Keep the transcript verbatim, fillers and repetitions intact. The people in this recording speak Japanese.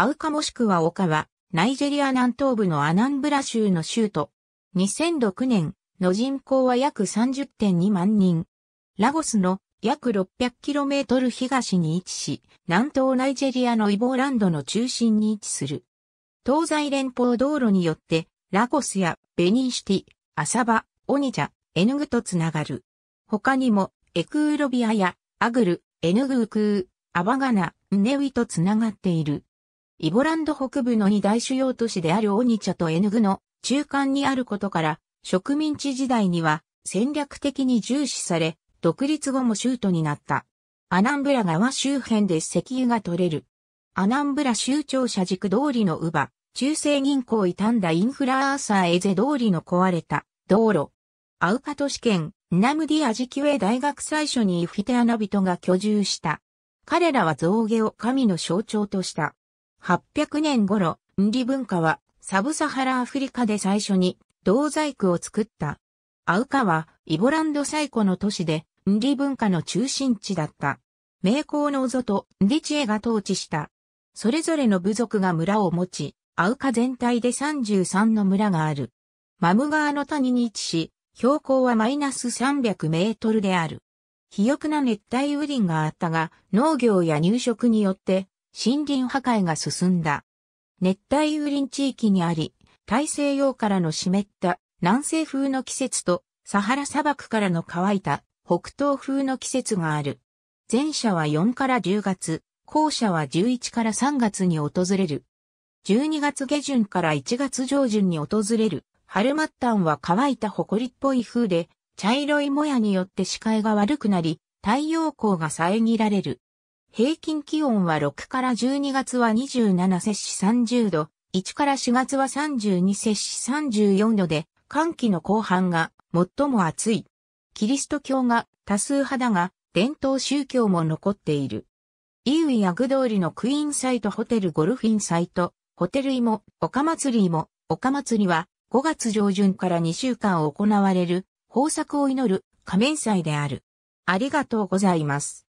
アウカもしくはオカは、ナイジェリア南東部のアナンブラ州の州都。にせんろくねんの人口は約 さんじゅってんにまん人。ラゴスの約 ろっぴゃくキロメートル 東に位置し、南東ナイジェリアのイボーランドの中心に位置する。東西連邦道路によって、ラゴスやベニーシティ、アサバ、オニジャ、エヌグとつながる。他にも、エクーロビアやアグル、エヌグークー、アバガナ、ンネウィとつながっている。イボランド北部のに大主要都市であるオニチャとエヌグの中間にあることから、植民地時代には戦略的に重視され、独立後も州都になった。アナンブラ川周辺で石油が取れる。アナンブラ州庁舎軸通りのユービーエー、中西銀行傷んだインフラアーサーエゼ通りの壊れた道路。アウカ都市圏、ナムディアジキウェ大学最初にイフィテアナ人が居住した。彼らは象牙を神の象徴とした。はっぴゃくねん頃、ンリ文化はサブサハラアフリカで最初に銅細工を作った。アウカはイボランド最古の都市でンリ文化の中心地だった。名工のゾとンリチエが統治した。それぞれの部族が村を持ち、アウカ全体でさんじゅうさんの村がある。マム川の谷に位置し、標高はマイナスさんびゃくメートルである。肥沃な熱帯雨林があったが、農業や入植によって、森林破壊が進んだ。熱帯雨林地域にあり、大西洋からの湿った南西風の季節とサハラ砂漠からの乾いた北東風の季節がある。前者はよんからじゅうがつ、後者はじゅういちからさんがつに訪れる。じゅうにがつ下旬からいちがつ上旬に訪れる春末端は乾いた埃っぽい風で、茶色いもやによって視界が悪くなり、太陽光が遮られる。平均気温はろくからじゅうにがつはにじゅうななせっしさんじゅうど、いちからしがつはさんじゅうにせっしさんじゅうよんどで、寒気の後半が最も暑い。キリスト教が多数派だが、伝統宗教も残っている。イウイアグ通りのクイーンサイトホテルゴルフィンサイト、ホテルイモ、オカ祭りイモ、オカ祭りはごがつ上旬からにしゅうかん行われる、豊作を祈る、仮面祭である。ありがとうございます。